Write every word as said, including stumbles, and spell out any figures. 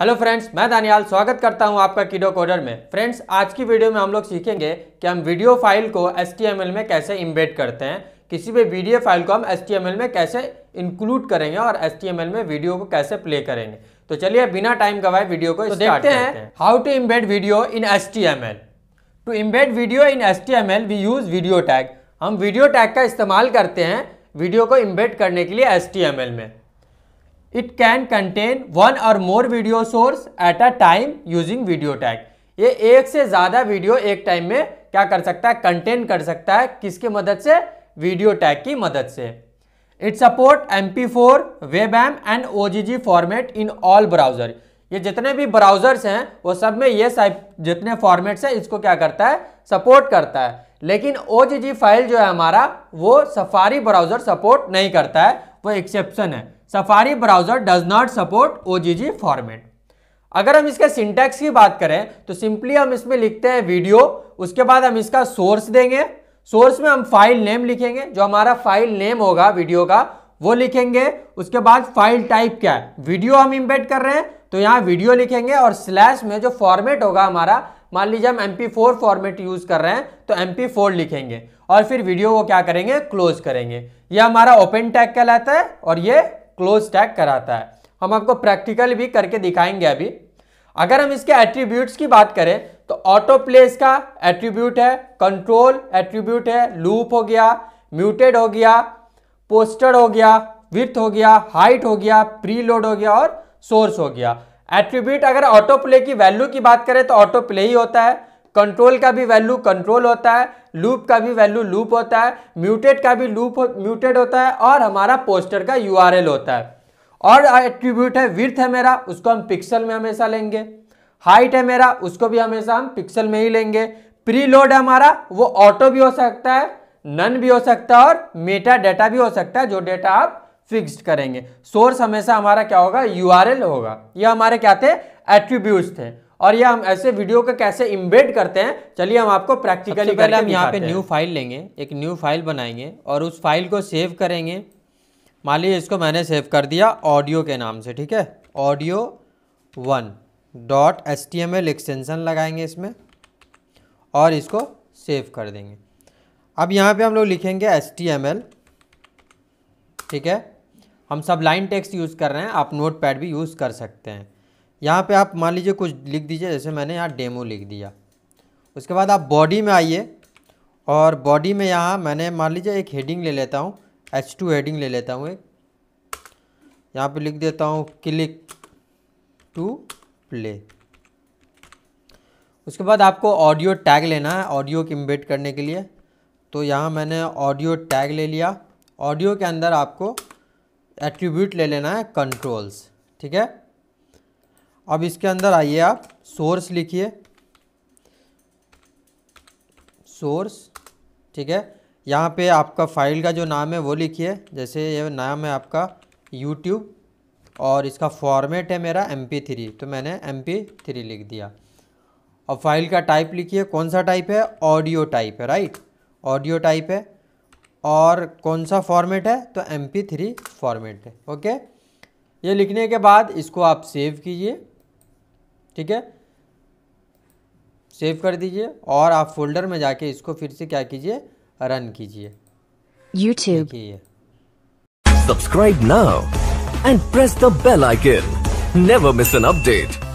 Hello friends, मैं दानियाल स्वागत करता हूं आपका किडो कोडर में। फ्रेंड्स, आज की वीडियो में हम लोग सीखेंगे कि हम वीडियो फाइल को एचटीएमएल में कैसे इम्बेड करते हैं, किसी भी वीडियो फाइल को हम एचटीएमएल में कैसे इंक्लूड करेंगे और एचटीएमएल में वीडियो को कैसे प्ले करेंगे। तो चलिए बिना टाइम गवाए वीडियो को तो देखते हैं। How to embed video in HTML. To embed video in HTML we use video tag. हम वीडियो टैग का इस्तेमाल करते हैं वीडियो को इम्बेड करने के लिए एचटीएमएल में। It can contain one or more video source at a time using video tag. ये एक से ज़्यादा वीडियो एक टाइम में क्या कर सकता है, कंटेन कर सकता है। किसके मदद से? वीडियो टैग की मदद से। It support M P four, WebM and O G G format in all browser. ये जितने भी ब्राउज़र्स हैं वो सब में ये जितने फॉर्मेट्स हैं इसको क्या करता है, सपोर्ट करता है। लेकिन ओ जी जी फाइल जो है हमारा वो सफारी ब्राउज़र सपोर्ट नहीं करता है, वो एक्सेप्शन है। Safari browser does not support O G G format. अगर हम इसके सिंटैक्स की बात करें तो सिंपली हम इसमें लिखते हैं वीडियो, उसके बाद हम इसका सोर्स देंगे। सोर्स में हम फाइल नेम लिखेंगे, जो हमारा फाइल नेम होगा वीडियो का वो लिखेंगे। उसके बाद फाइल टाइप क्या है, वीडियो हम इम्बेड कर रहे हैं तो यहाँ वीडियो लिखेंगे। और स्लैश में जो फॉर्मेट होगा हमारा, मान लीजिए हम M P four format use कर रहे हैं तो एम पी फोर लिखेंगे और फिर वीडियो को क्या करेंगे, क्लोज करेंगे। ये हमारा ओपन टैग कहलाता है और ये क्लोज टैग कराता है। हम आपको प्रैक्टिकल भी करके दिखाएंगे अभी। अगर हम इसके एट्रीब्यूट्स की बात करें तो ऑटो प्ले इसका एट्रीब्यूट है, कंट्रोल एट्रीब्यूट है, लूप हो गया, म्यूटेड हो गया, पोस्टर हो गया, विड्थ हो गया, हाइट हो गया, प्रीलोड हो गया और सोर्स हो गया। एट्रीब्यूट अगर ऑटो प्ले की वैल्यू की बात करें तो ऑटो प्ले ही होता है, कंट्रोल का भी वैल्यू कंट्रोल होता है, लूप का भी वैल्यू लूप होता है, म्यूटेड का भी लूप म्यूटेड होता है और हमारा पोस्टर का यूआरएल होता है। और एट्रीब्यूट है विड्थ है मेरा, उसको हम पिक्सल में हमेशा लेंगे। हाइट है मेरा, उसको भी हमेशा हम पिक्सल में ही लेंगे। प्रीलोड है हमारा, वो ऑटो भी हो सकता है, नन भी हो सकता है और मेटा डेटा भी हो सकता है, जो डेटा आप फिक्स्ड करेंगे। सोर्स हमेशा हमारा क्या होगा, यूआरएल होगा। ये हमारे क्या थे, एट्रीब्यूट्स थे। और ये हम ऐसे वीडियो को कैसे इम्बेड करते हैं, चलिए हम आपको प्रैक्टिकली। पहले हम यहाँ पे न्यू फाइल लेंगे, एक न्यू फाइल बनाएंगे और उस फाइल को सेव करेंगे। मान लीजिए इसको मैंने सेव कर दिया ऑडियो के नाम से, ठीक है, audio one dot H T M L extension लगाएंगे इसमें और इसको सेव कर देंगे। अब यहाँ पे हम लोग लिखेंगे एच टी एम एल, ठीक है। हम सब लाइन टेक्स्ट यूज़ कर रहे हैं, आप नोट पैड भी यूज़ कर सकते हैं। यहाँ पे आप मान लीजिए कुछ लिख दीजिए, जैसे मैंने यहाँ डेमो लिख दिया। उसके बाद आप बॉडी में आइए और बॉडी में यहाँ मैंने मान लीजिए एक हेडिंग ले लेता हूँ, एच टू हेडिंग ले लेता हूँ। एक यहाँ पे लिख देता हूँ क्लिक टू प्ले। उसके बाद आपको ऑडियो टैग लेना है ऑडियो को इम्बेड करने के लिए, तो यहाँ मैंने ऑडियो टैग ले लिया। ऑडियो के अंदर आपको एट्रीब्यूट ले लेना है कंट्रोल्स, ठीक है। अब इसके अंदर आइए आप सोर्स लिखिए, सोर्स, ठीक है। यहाँ पे आपका फाइल का जो नाम है वो लिखिए, जैसे ये नाम है आपका यूट्यूब और इसका फॉर्मेट है मेरा एम पी थ्री, तो मैंने एम पी थ्री लिख दिया। और फाइल का टाइप लिखिए, कौन सा टाइप है, ऑडियो टाइप है, राइट, ऑडियो टाइप है। और कौन सा फॉर्मेट है, तो एम पी थ्री फॉर्मेट है, ओके। ये लिखने के बाद इसको आप सेव कीजिए, ठीक है, सेव कर दीजिए और आप फोल्डर में जाके इसको फिर से क्या कीजिए, रन कीजिए। YouTube subscribe now and press the bell icon, never miss an update.